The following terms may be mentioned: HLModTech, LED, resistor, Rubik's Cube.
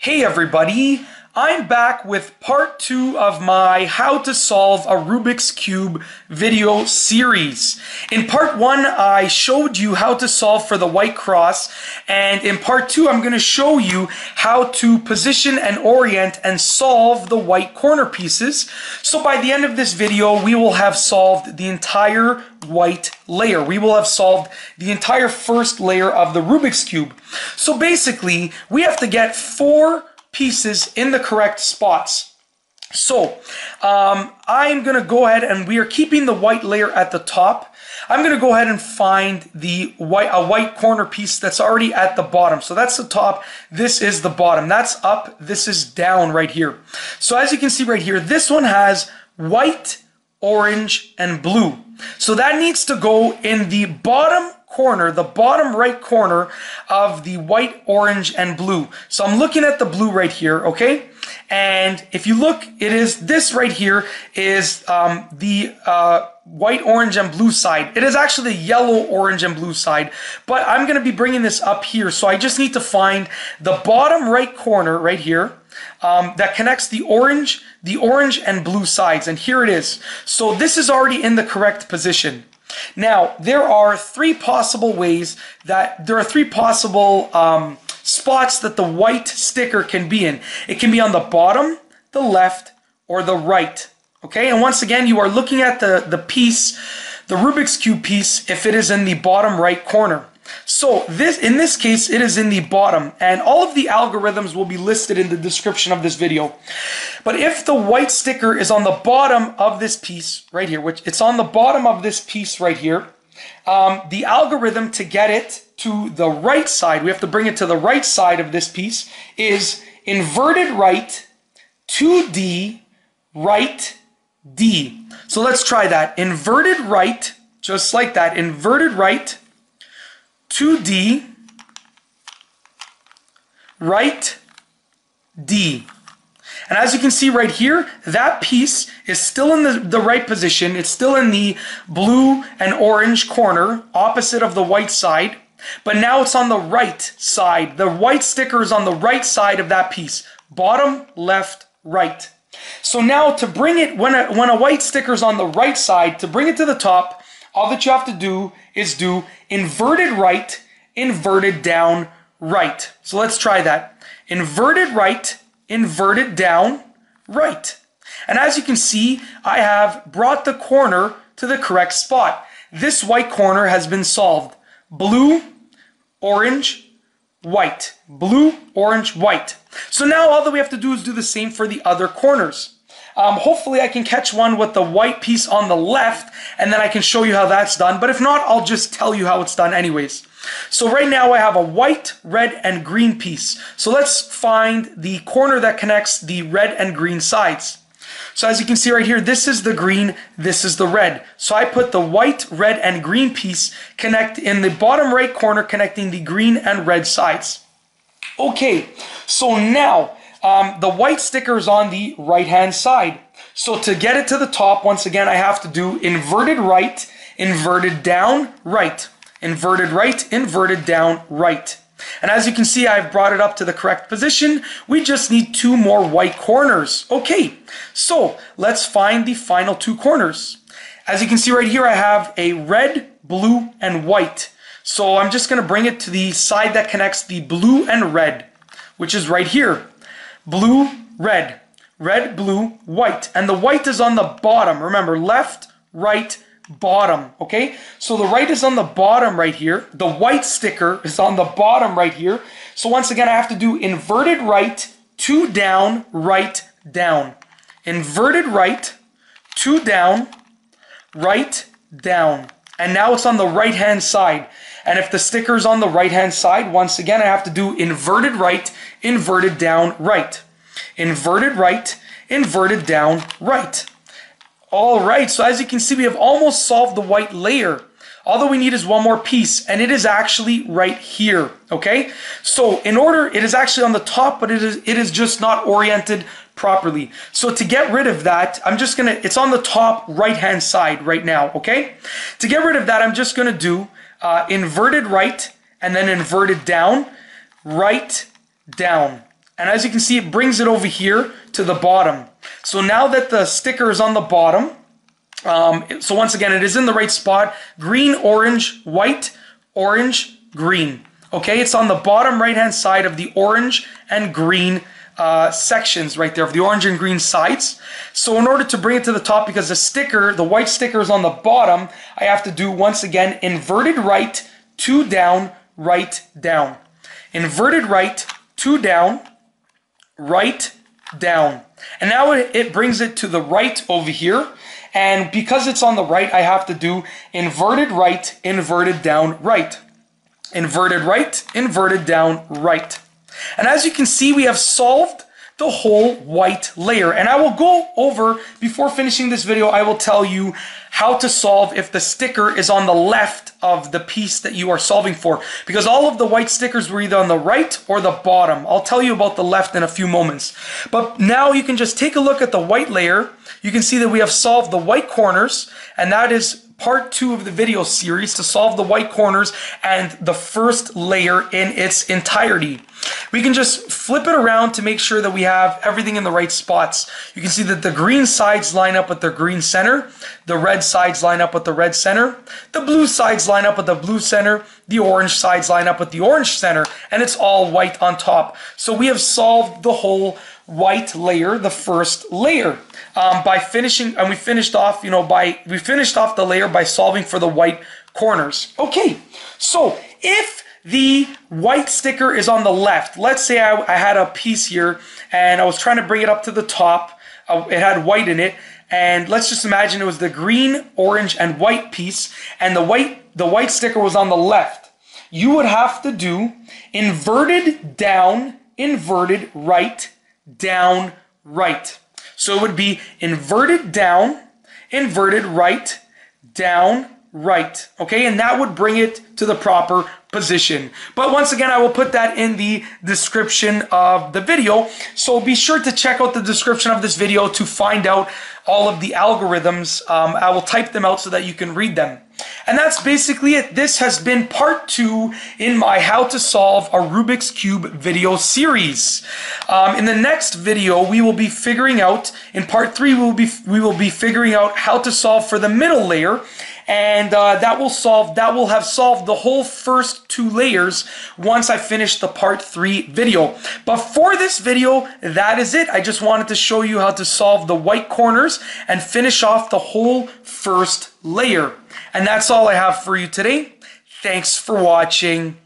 Hey everybody, I'm back with part 2 of my How to Solve a Rubik's Cube video series. In part 1, I showed you how to solve for the white cross, and in part 2, I'm going to show you how to position and orient and solve the white corner pieces. So by the end of this video, we will have solved the entire white layer. We will have solved the entire first layer of the Rubik's Cube. So basically, we have to get 4 pieces in the correct spots. So I'm going to go ahead, and we are keeping the white layer at the top. I'm going to go ahead and find the white corner piece that's already at the bottom. So that's the top. This is the bottom. That's up. This is down right here. So as you can see right here, this one has white, orange, and blue. So that needs to go in the bottom corner, the bottom right corner of the white, orange, and blue. So I'm looking at the blue right here, okay? And if you look, it is this right here is the white, orange, and blue side. It is actually the yellow, orange, and blue side, but I'm going to be bringing this up here. So I just need to find the bottom right corner right here that connects the orange, and blue sides. And here it is. So this is already in the correct position. Now, there are 3 possible ways that there are 3 possible spots that the white sticker can be in. It can be on the bottom, the left, or the right. Okay, and once again, you are looking at the piece, the Rubik's Cube piece, if it is in the bottom right corner. So this, in this case, it is in the bottom, and all of the algorithms will be listed in the description of this video. But if the white sticker is on the bottom of this piece right here, which it's on the bottom of this piece right here, the algorithm to get it to the right side, we have to bring it to the right side of this piece, is inverted right, 2D, right, D. So let's try that. Inverted right, just like that, inverted right, 2D, right, D. And as you can see right here, that piece is still in the right position. It's still in the blue and orange corner, opposite of the white side. But now it's on the right side. The white sticker is on the right side of that piece. Bottom, left, right. So now to bring it, when a white sticker is on the right side, to bring it to the top, all that you have to do is do inverted right, inverted down, right. So let's try that. Inverted right, inverted down, right. And as you can see, I have brought the corner to the correct spot. This white corner has been solved. Blue, orange, white. Blue, orange, white. So now all that we have to do is do the same for the other corners. Hopefully I can catch one with the white piece on the left, and then I can show you how that's done. But if not, I'll just tell you how it's done anyways. So right now I have a white, red, and green piece. So let's find the corner that connects the red and green sides. So as you can see right here, this is the green, this is the red. So I put the white, red, and green piece connect in the bottom right corner, connecting the green and red sides. Okay, so now the white sticker is on the right-hand side. So to get it to the top, once again, I have to do inverted right, inverted down, right. Inverted right, inverted down, right. And as you can see, I've brought it up to the correct position. We just need 2 more white corners. Okay, so let's find the final 2 corners. As you can see right here, I have a red, blue, and white. So I'm just going to bring it to the side that connects the blue and red, which is right here. Blue, red, red, blue, white. And the white is on the bottom. Remember, left, right, bottom, okay? So the right is on the bottom right here. The white sticker is on the bottom right here. So once again, I have to do inverted right, 2 down, right, down. Inverted right, 2 down, right, down. And now it's on the right-hand side. And if the sticker is on the right-hand side, once again, I have to do inverted right, inverted down, right. Inverted right, inverted down, right. All right, so as you can see, we have almost solved the white layer. All that we need is 1 more piece, and it is actually right here, okay? So in order, it is actually on the top, but it is just not oriented properly. So to get rid of that, I'm just gonna, it's on the top right-hand side right now, okay? To get rid of that, I'm just gonna do inverted right, and then inverted down, right, down. And as you can see, it brings it over here to the bottom. So now that the sticker is on the bottom, so once again, it is in the right spot. Green, orange, white, orange, green. Okay, it's on the bottom right-hand side of the orange and green sections right there, of the orange and green sides. So in order to bring it to the top, because the sticker, the white sticker is on the bottom, I have to do, once again, inverted right, two down, right down. Inverted right, two down, right down. And now it brings it to the right over here. And because it's on the right, I have to do inverted right, inverted down, right. Inverted right, inverted down, right. And as you can see, we have solved the whole white layer. And I will go over, before finishing this video, I will tell you how to solve if the sticker is on the left of the piece that you are solving for. Because all of the white stickers were either on the right or the bottom. I'll tell you about the left in a few moments. But now you can just take a look at the white layer. You can see that we have solved the white corners, and that is part 2 of the video series to solve the white corners and the first layer in its entirety. We can just flip it around to make sure that we have everything in the right spots. You can see that the green sides line up with the green center, the red sides line up with the red center, the blue sides line up with the blue center, the orange sides line up with the orange center, and it's all white on top. So we have solved the whole white layer, the first layer, by finishing, and we finished off, we finished off the layer by solving for the white corners. Okay, so if the white sticker is on the left, let's say I had a piece here and I was trying to bring it up to the top, it had white in it, and let's just imagine it was the green, orange, and white piece, and the white sticker was on the left. You would have to do inverted down, inverted right, down, right. So it would be inverted down, inverted right, down, right. Okay, and that would bring it to the proper position. But once again, I will put that in the description of the video. So be sure to check out the description of this video to find out all of the algorithms. I will type them out so that you can read them. And that's basically it. This has been part 2 in my How to Solve a Rubik's Cube video series. In the next video, we will be figuring out, in part 3, we will be figuring out how to solve for the middle layer, and that will have solved the whole first 2 layers once I finish the part 3 video. But for this video, that is it. I just wanted to show you how to solve the white corners and finish off the whole first layer. And that's all I have for you today. Thanks for watching.